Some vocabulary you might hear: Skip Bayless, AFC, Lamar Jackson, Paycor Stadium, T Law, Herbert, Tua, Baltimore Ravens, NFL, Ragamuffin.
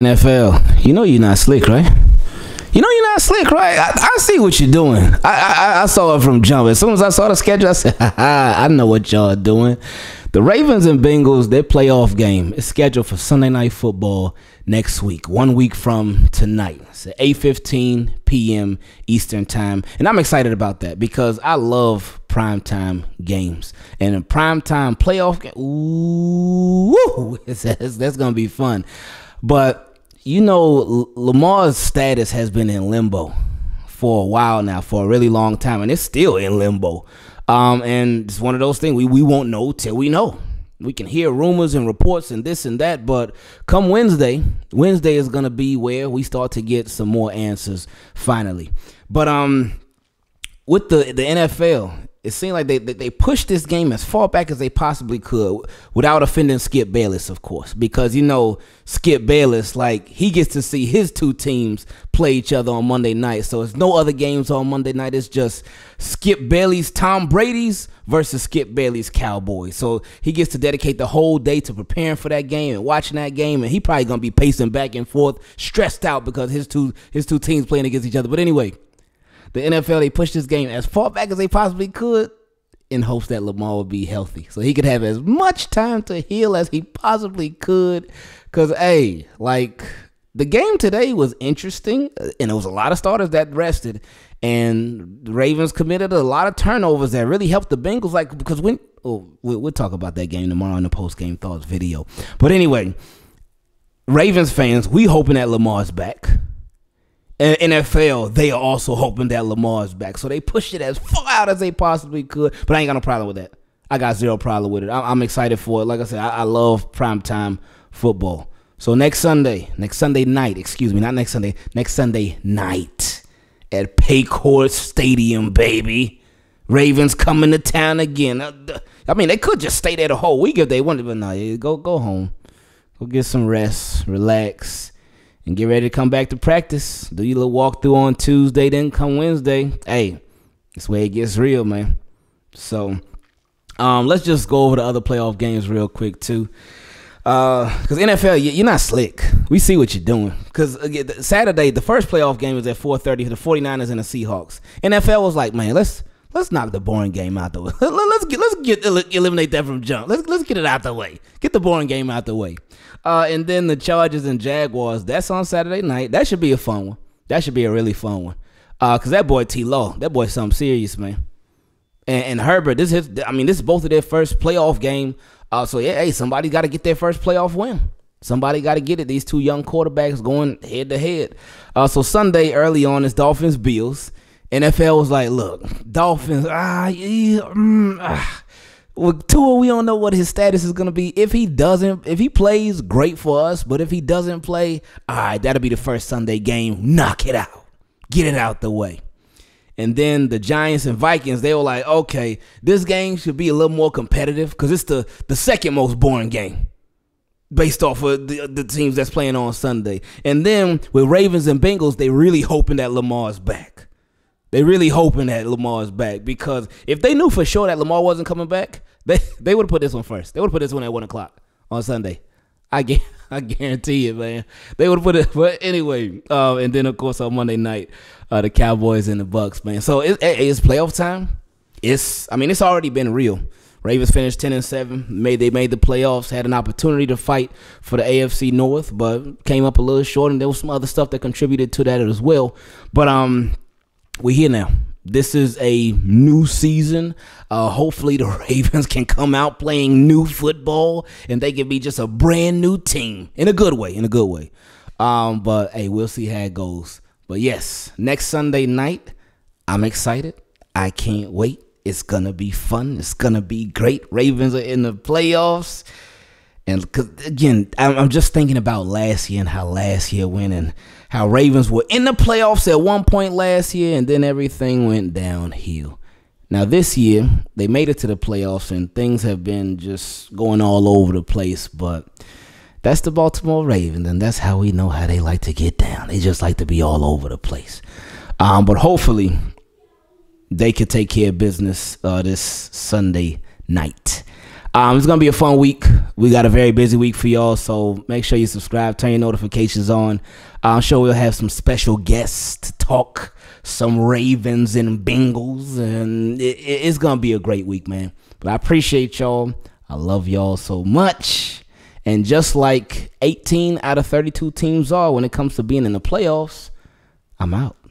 NFL, you know you're not slick, right? You know you're not slick, right? I see what you're doing. I saw it from jump. As soon as I saw the schedule, I said, ha-ha, I know what y'all are doing. The Ravens and Bengals, their playoff game is scheduled for Sunday Night Football next week, 1 week from tonight. It's at 8:15 p.m. Eastern Time. And I'm excited about that because I love primetime games. And a primetime playoff game, ooh, that's going to be fun. But you know, Lamar's status has been in limbo for a while now, for a really long time, and it's still in limbo. And it's one of those things we won't know till we know. We can hear rumors and reports and this and that, but come Wednesday is going to be where we start to get some more answers finally. But with the NFL, it seemed like they pushed this game as far back as they possibly could without offending Skip Bayless, of course, because, you know, Skip Bayless, like, he gets to see his two teams play each other on Monday night. So it's no other games on Monday night. It's just Skip Bayless, Tom Brady's versus Skip Bayless Cowboys. So he gets to dedicate the whole day to preparing for that game and watching that game. And he probably going to be pacing back and forth, stressed out because his two teams playing against each other. But anyway, the NFL, they pushed this game as far back as they possibly could in hopes that Lamar would be healthy so he could have as much time to heal as he possibly could. Because, hey, like, the game today was interesting, and it was a lot of starters that rested, and the Ravens committed a lot of turnovers that really helped the Bengals. Like, because when we'll talk about that game tomorrow in the post-game thoughts video. But anyway, Ravens fans, we hoping that Lamar's back. And NFL, they are also hoping that Lamar's back. So they pushed it as far out as they possibly could. But I ain't got no problem with that. I got zero problem with it. I'm excited for it. Like I said, I love primetime football. So next Sunday night at Paycor Stadium, baby. Ravens coming to town again. I mean, they could just stay there the whole week if they wanted, but no, go home. Go get some rest, relax, and get ready to come back to practice. Do your little walkthrough on Tuesday, then come Wednesday. Hey, that's where it gets real, man. So let's just go over the other playoff games real quick, too. Because NFL, you're not slick. We see what you're doing. Because Saturday, the first playoff game was at 4:30 for the 49ers and the Seahawks. NFL was like, man, let's knock the boring game out the way. Eliminate that from jump. Let's get it out the way. Get the boring game out the way. And then the Chargers and Jaguars. That's on Saturday night. That should be a fun one. That should be a really fun one. Cause that boy T Law, that boy's something serious, man. And Herbert, this is both of their first playoff game. So yeah, hey, somebody got to get their first playoff win. Somebody got to get it. These two young quarterbacks going head to head. So Sunday early on is Dolphins Bills. NFL was like, look, Dolphins, with Tua, we don't know what his status is going to be. If he plays, great for us. But if he doesn't play, all right, that'll be the first Sunday game. Knock it out. Get it out the way. And then the Giants and Vikings, they were like, okay, this game should be a little more competitive because it's the second most boring game based off of the teams that's playing on Sunday. And then with Ravens and Bengals, they really hoping that Lamar's back. They really hoping that Lamar's back because if they knew for sure that Lamar wasn't coming back, they would have put this one first. They would have put this one at 1 o'clock on Sunday. I guarantee it, man. They would have put it, but anyway. And then of course on Monday night, the Cowboys and the Bucks, man. So it's playoff time. It's already been real. Ravens finished 10-7. They made the playoffs, had an opportunity to fight for the AFC North, but came up a little short. And there was some other stuff that contributed to that as well. But we're here now. This is a new season. Hopefully the Ravens can come out playing new football and they can be just a brand new team in a good way, But, hey, we'll see how it goes. But, yes, next Sunday night, I'm excited. I can't wait. It's going to be fun. It's going to be great. Ravens are in the playoffs. And, 'cause, again, I'm just thinking about last year and how last year went and how Ravens were in the playoffs at one point last year, and then everything went downhill. Now, this year, they made it to the playoffs, and things have been just going all over the place. But that's the Baltimore Ravens, and that's how we know how they like to get down. They just like to be all over the place. But hopefully, they could take care of business this Sunday night. It's going to be a fun week. We got a very busy week for y'all, so make sure you subscribe, turn your notifications on. I'm sure we'll have some special guests to talk, some Ravens and Bengals, and it's going to be a great week, man. But I appreciate y'all. I love y'all so much. And just like 18 out of 32 teams are when it comes to being in the playoffs, I'm out.